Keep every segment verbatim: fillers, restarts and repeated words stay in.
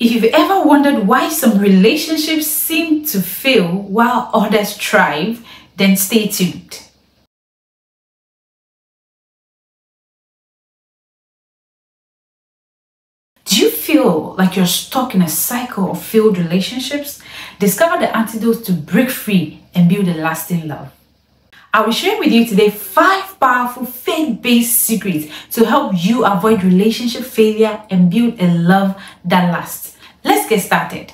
If you've ever wondered why some relationships seem to fail while others thrive, then stay tuned. Do you feel like you're stuck in a cycle of failed relationships? Discover the antidote to break free and build a lasting love. I will share with you today five powerful faith-based secrets to help you avoid relationship failure and build a love that lasts. Let's get started.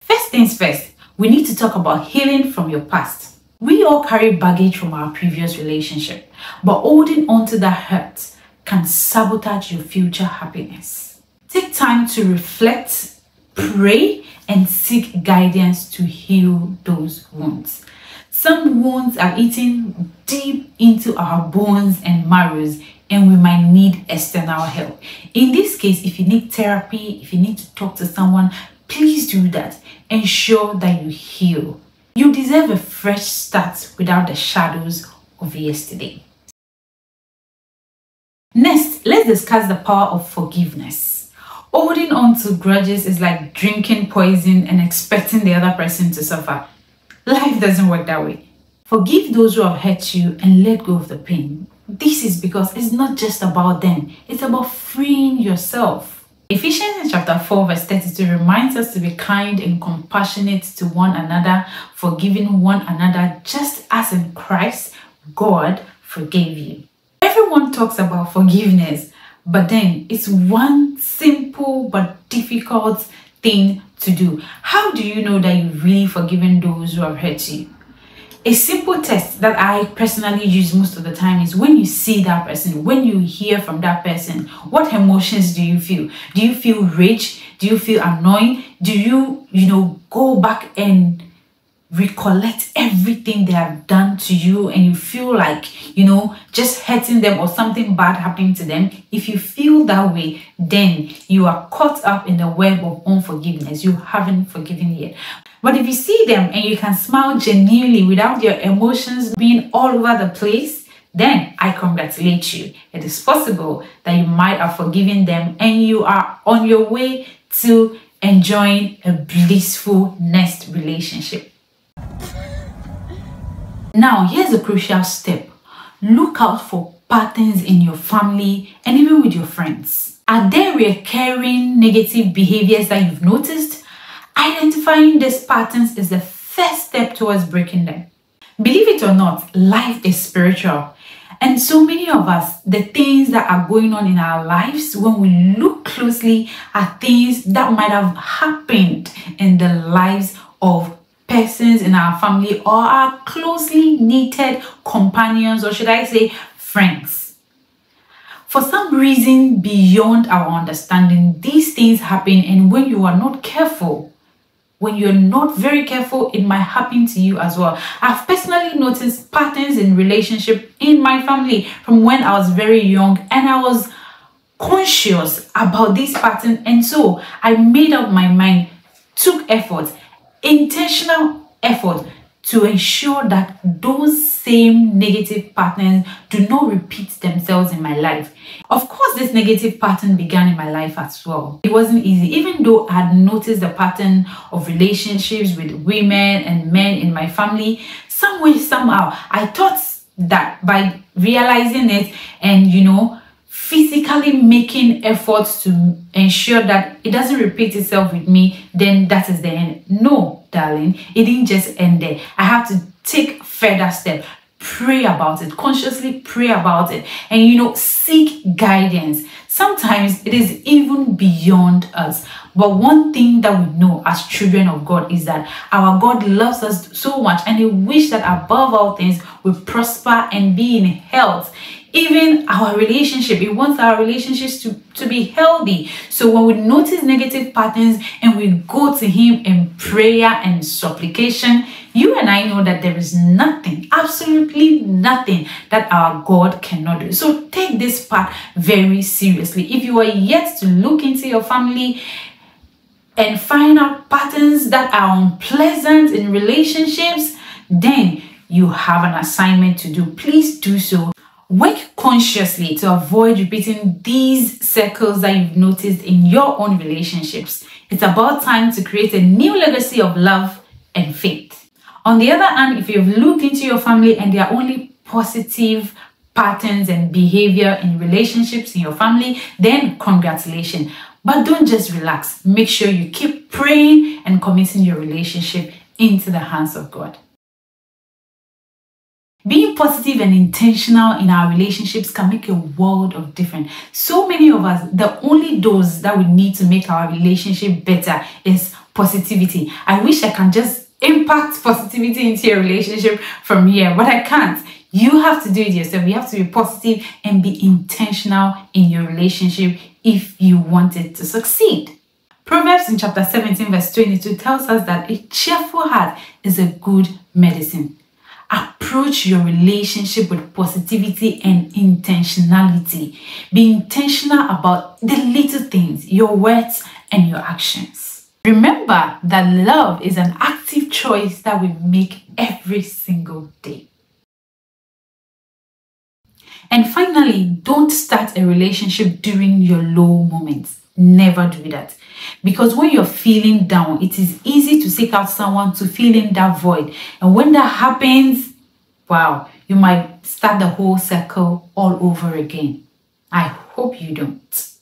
First things first, we need to talk about healing from your past. We all carry baggage from our previous relationship, but holding on to that hurt can sabotage your future happiness. Take time to reflect, pray, and seek guidance to heal those wounds. Some wounds are eating deep into our bones and marrow, and we might need external help. In this case, if you need therapy, if you need to talk to someone, please do that. Ensure that you heal. You deserve a fresh start without the shadows of yesterday. Next, let's discuss the power of forgiveness. Holding on to grudges is like drinking poison and expecting the other person to suffer. Life doesn't work that way. Forgive those who have hurt you and let go of the pain. This is because it's not just about them, it's about freeing yourself. Ephesians chapter four verse thirty-two reminds us to be kind and compassionate to one another, forgiving one another just as in Christ God forgave you. Everyone talks about forgiveness, but then it's one simple but difficult thing to do. How do you know that you've really forgiven those who have hurt you? A simple test that I personally use most of the time is when you see that person, when you hear from that person, what emotions do you feel? Do you feel rage? Do you feel annoyed? Do you, you know, go back and recollect everything they have done to you and you feel like, you know, just hurting them or something bad happening to them? If you feel that way, then you are caught up in the web of unforgiveness. You haven't forgiven yet. But if you see them and you can smile genuinely without your emotions being all over the place, then I congratulate you. It is possible that you might have forgiven them and you are on your way to enjoying a blissful next relationship. Now, here's a crucial step. Look out for patterns in your family and even with your friends. Are there recurring negative behaviors that you've noticed? Identifying these patterns is the first step towards breaking them. Believe it or not, life is spiritual. And so many of us, the things that are going on in our lives, when we look closely, are things that might have happened in the lives of persons in our family or our closely knitted companions, or should I say friends. For some reason beyond our understanding, these things happen, and when you are not careful, when you're not very careful, it might happen to you as well. I've personally noticed patterns in relationship in my family from when I was very young, and I was conscious about this pattern, and so I made up my mind, took effort, intentional effort to ensure that those same negative patterns do not repeat themselves in my life. Of course, this negative pattern began in my life as well. It wasn't easy, even though I had noticed the pattern of relationships with women and men in my family. Some way, somehow, I thought that by realizing it and, you know, physically making efforts to ensure that it doesn't repeat itself with me, then that is the end. No, darling, it didn't just end there. I have to take further steps, pray about it, consciously pray about it, and, you know, seek guidance. Sometimes it is even beyond us. But one thing that we know as children of God is that our God loves us so much, and He wishes that above all things we prosper and be in health. Even our relationship, He wants our relationships to, to be healthy. So when we notice negative patterns and we go to Him in prayer and supplication, you and I know that there is nothing, absolutely nothing that our God cannot do. So take this part very seriously. If you are yet to look into your family and find out patterns that are unpleasant in relationships, then you have an assignment to do. Please do so. Work consciously to avoid repeating these circles that you've noticed in your own relationships. It's about time to create a new legacy of love and faith. On the other hand, if you've looked into your family and there are only positive patterns and behavior in relationships in your family, then congratulations. But don't just relax. Make sure you keep praying and committing your relationship into the hands of God. Being positive and intentional in our relationships can make a world of difference. So many of us, the only dose that we need to make our relationship better is positivity. I wish I can just impact positivity into your relationship from here, but I can't. You have to do it yourself. You have to be positive and be intentional in your relationship if you want it to succeed. Proverbs in chapter seventeen verse twenty-two tells us that a cheerful heart is a good medicine. Approach your relationship with positivity and intentionality. Be intentional about the little things, your words and your actions. Remember that love is an active choice that we make every single day. And finally, don't start a relationship during your low moments. Never do that, because when you're feeling down, it is easy to seek out someone to fill in that void. And when that happens, wow, you might start the whole circle all over again. I hope you don't.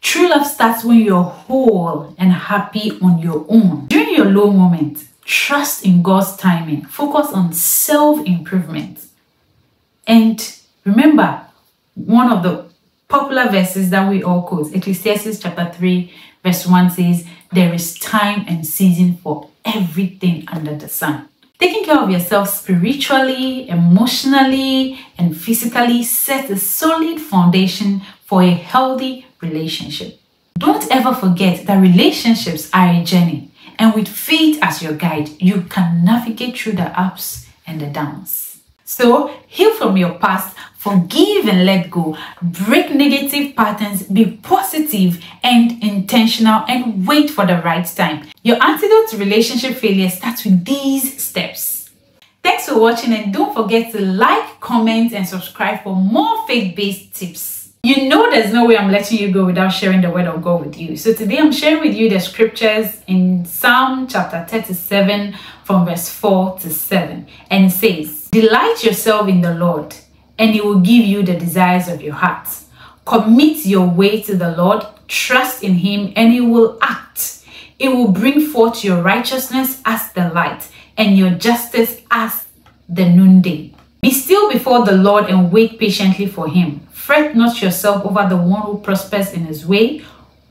True love starts when you're whole and happy on your own. During your low moment, trust in God's timing. Focus on self-improvement. And remember, one of the popular verses that we all quote, Ecclesiastes chapter three verse one says, "There is time and season for everything under the sun." Taking care of yourself spiritually, emotionally, and physically sets a solid foundation for a healthy relationship. Don't ever forget that relationships are a journey, and with faith as your guide, you can navigate through the ups and the downs. So, heal from your past, forgive and let go, break negative patterns, be positive and intentional, and wait for the right time. Your antidote to relationship failure starts with these steps. Thanks for watching, and don't forget to like, comment, and subscribe for more faith-based tips. You know there's no way I'm letting you go without sharing the word of God with you. So today I'm sharing with you the scriptures in Psalm chapter thirty-seven from verse four to seven. And it says, "Delight yourself in the Lord, and He will give you the desires of your heart. Commit your way to the Lord, trust in Him, and He will act. It will bring forth your righteousness as the light, and your justice as the noonday. Be still before the Lord and wait patiently for Him. Fret not yourself over the one who prospers in his way,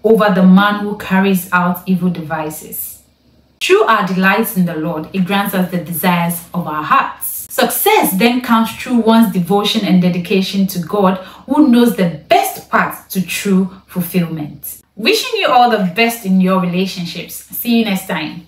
over the man who carries out evil devices." Through our delights in the Lord, it grants us the desires of our hearts. Success then comes through one's devotion and dedication to God, who knows the best path to true fulfillment. Wishing you all the best in your relationships. See you next time.